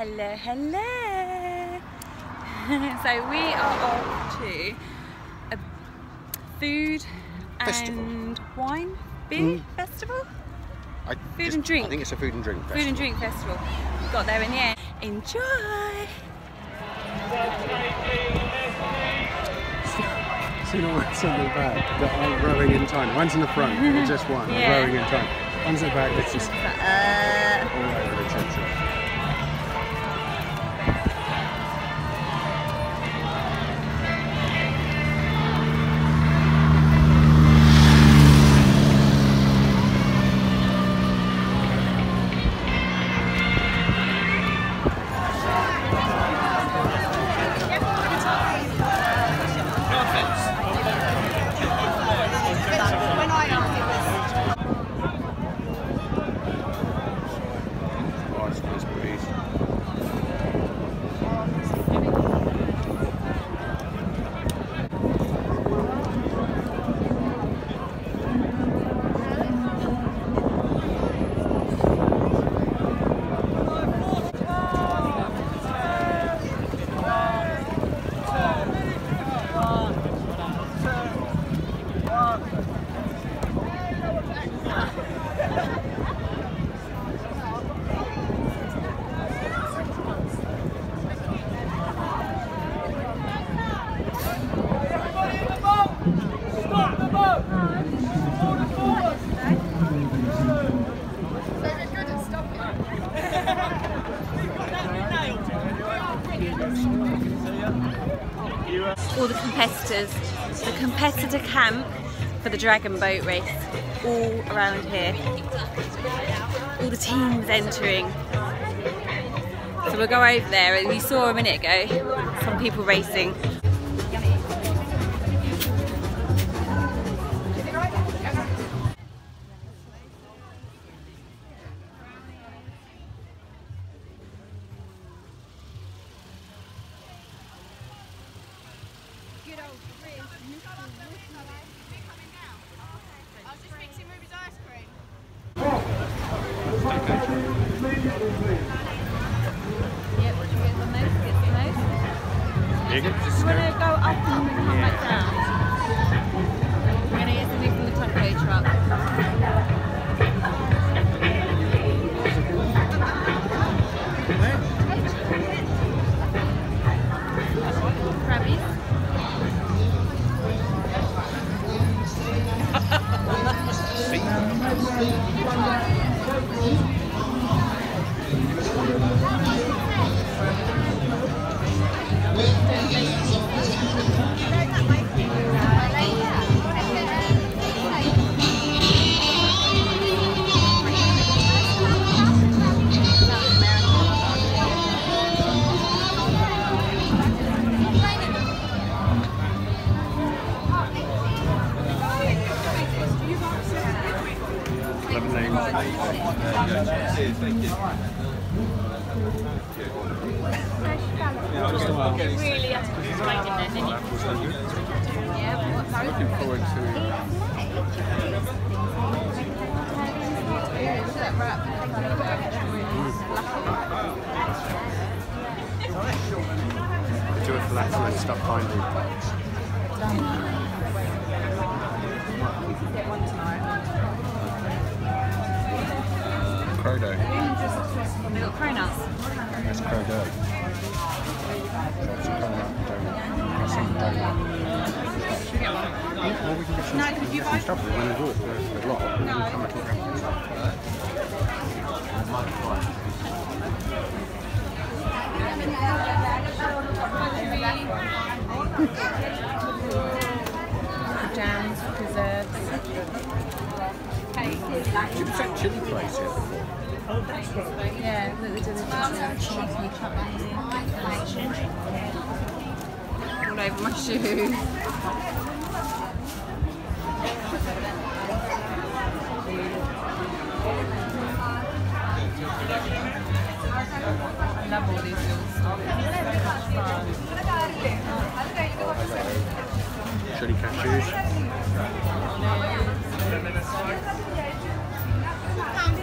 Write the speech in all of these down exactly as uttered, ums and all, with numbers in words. Hello, hello. So we are off to a food festival. and wine beer mm. festival. I food just, and drink. I think it's a food and drink festival. Food and drink festival. We got there in the end. Enjoy. So you know what's on the back that are rowing in time. One's in the front, it's just one yeah. rowing in time. One's in the back that's just uh, all over the tension. All the competitors, the competitor camp for the dragon boat race, all around here. All the teams entering. So we'll go over there, and you saw a minute ago some people racing.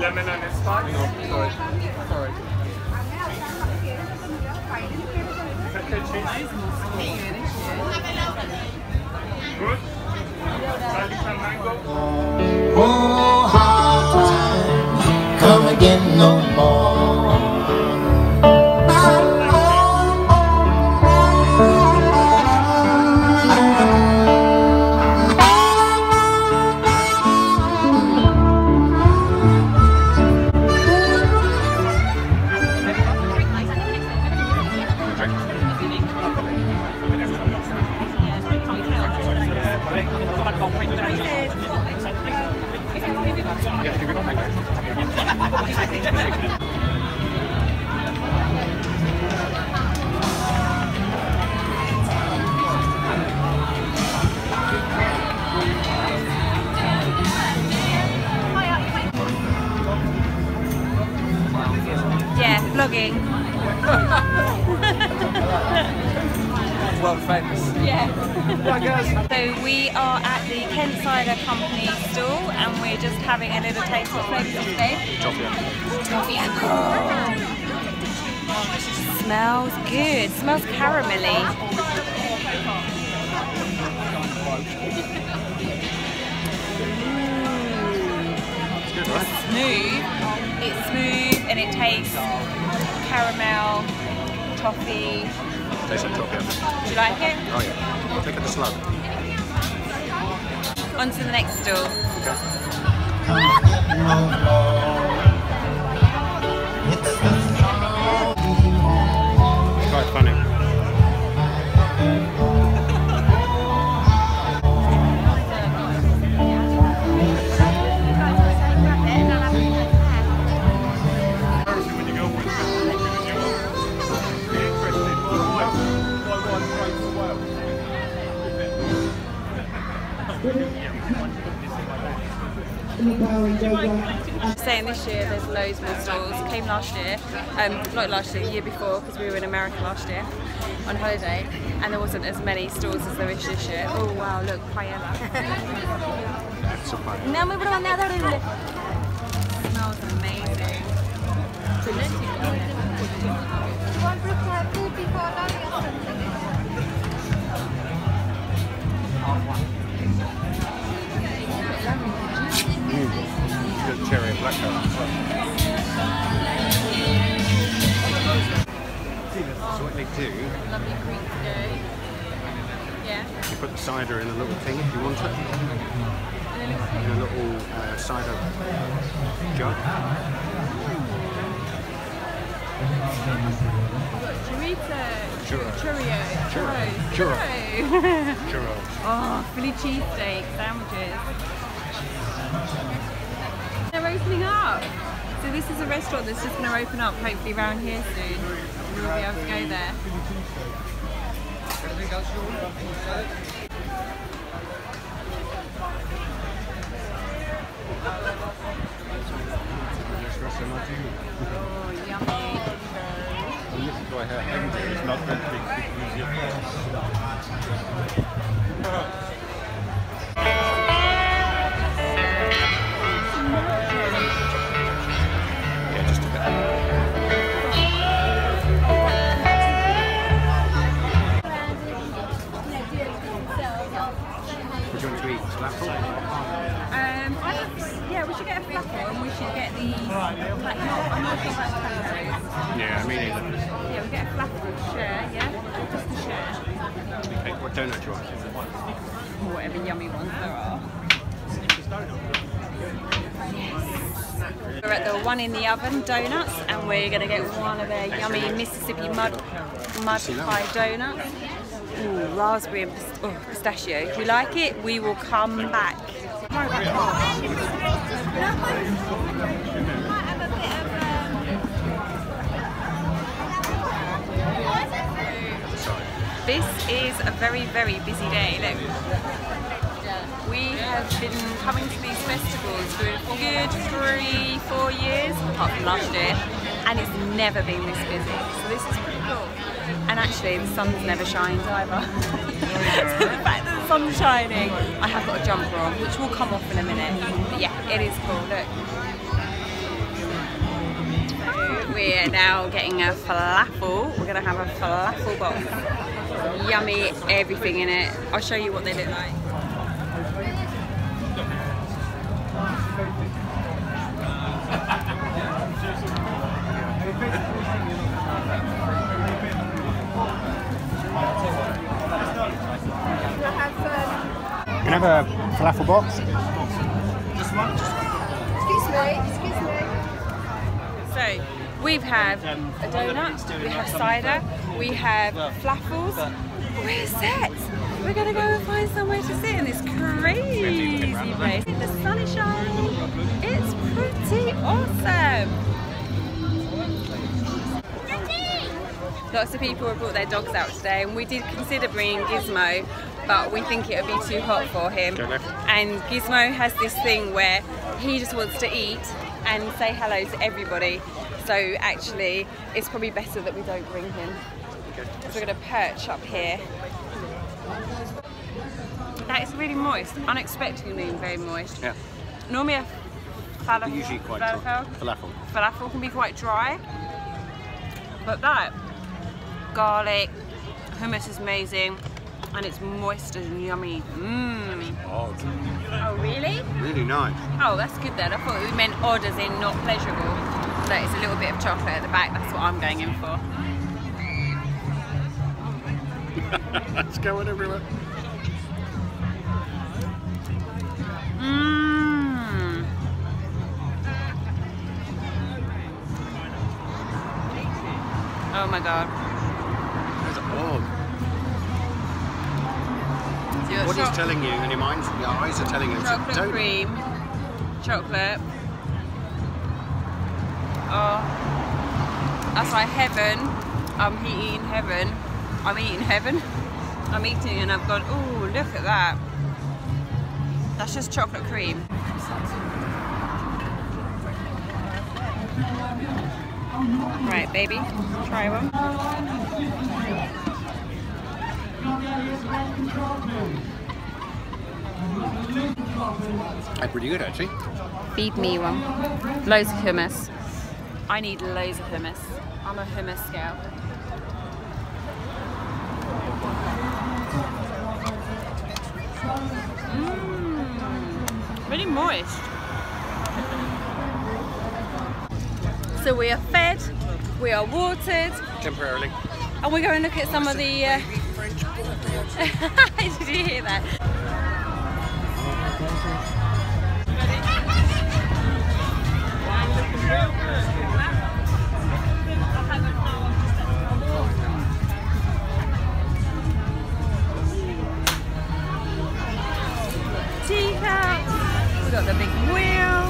Lemon and it's fine. No, sorry. Sorry. Oh, hard times come again no more. Yeah, vlogging. World famous. Yeah. So we are at the Ken Cider Company stall and we're just having a little taste of flavours today. Oh, smells good. Smells caramelly. It's good, right? It's smooth. It's smooth. And it tastes caramel, toffee. It tastes like toffee. Do you like it? Oh yeah. I'll pick up the slug. On to the next stall. Okay. Quite funny. I'm saying this year there's loads more stalls. Came last year, um, not last year, the year before, because we were in America last year on holiday, and there wasn't as many stalls as there is this year. Oh wow, look, paella. Smells amazing. Good cherry black currant. So what they do? Lovely green dough. Yeah. You put the cider in a little thing if you want it. In a little uh, cider jug. Churro. Churro. Churro. Churro. Churro. Churro. Oh, Philly cheesesteak sandwiches. They're opening up. So this is a restaurant that's just going to open up hopefully around here soon. We'll be able to go there. Oh, yummy. Yeah, me neither. Yeah, we get a flappable share, yeah? Just a share. Okay, what donut do you want? Or whatever yummy ones there are. Yes. We're at the one in the oven donuts and we're going to get one of their yummy Mississippi mud mud pie donuts. Ooh, raspberry and pist oh, pistachio. If you like it, we will come back. This is a very, very busy day. Look, we have been coming to these festivals for a good three, four years, apart from last year, and it's never been this busy. So this is pretty cool. And actually, the sun's never shines either. So the fact that the sun's shining, I have got a jumper on, which will come off in a minute. But yeah, it is cool. Look. We're now getting a falafel. We're gonna have a falafel box. Yummy, everything in it. I'll show you what they look like. Can I have a falafel box? Just one. Excuse me, excuse me. So, we've had a donut, we have cider, we have falafels. We're set. We're going to go and find somewhere to sit in this crazy place. The sun is shining. It's pretty awesome. Lots of people have brought their dogs out today, and we did consider bringing Gizmo, but we think it would be too hot for him. And Gizmo has this thing where he just wants to eat and say hello to everybody. So actually, it's probably better that we don't bring him. So we're going to perch up here. That is really moist, unexpectedly very moist. Yeah. Normally a falafel, usually quite falafel, falafel. falafel can be quite dry, but that garlic hummus is amazing. And it's moist and yummy. Mmm. Oh, oh, really? Really nice. Oh, that's good then. I thought we meant odd as in not pleasurable. So it's a little bit of chocolate at the back. That's what I'm going in for. It's going everywhere. Mmm. Oh my God. That's odd. What he's telling you, and your mind, your eyes are telling you, chocolate don't... cream, chocolate. Oh, that's like heaven. I'm eating heaven. I'm eating heaven. I'm eating, and I've gone. Oh, look at that. That's just chocolate cream. Right, baby, try one. That's pretty good actually. Feed me one. Loads of hummus. I need loads of hummus. I'm a hummus girl. Mmm, really moist. So we are fed, we are watered. Temporarily. And we're going to look at some of the... Uh, Did you hear that? Teacup. We got the big wheel.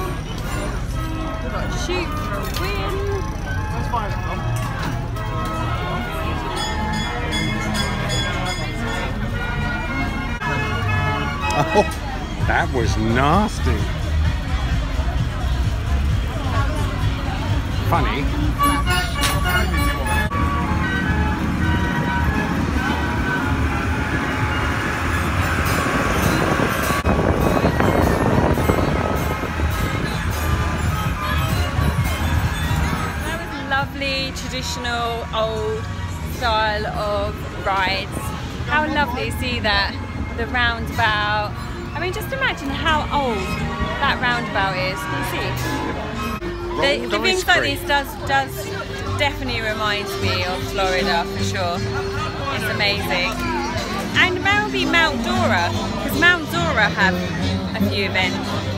We got a chute for a win. That's fine. Oh, that was nasty. Funny. That was lovely, traditional, old style of rides. How lovely to see that. The roundabout. I mean, just imagine how old that roundabout is. You see, the, the things like this does does definitely remind me of Florida for sure. It's amazing, and maybe Mount Dora, because Mount Dora have a few events.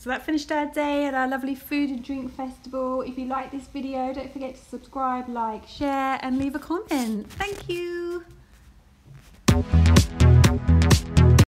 So that finished our day at our lovely food and drink festival. If you like this video, don't forget to subscribe, like, share, and leave a comment. Thank you.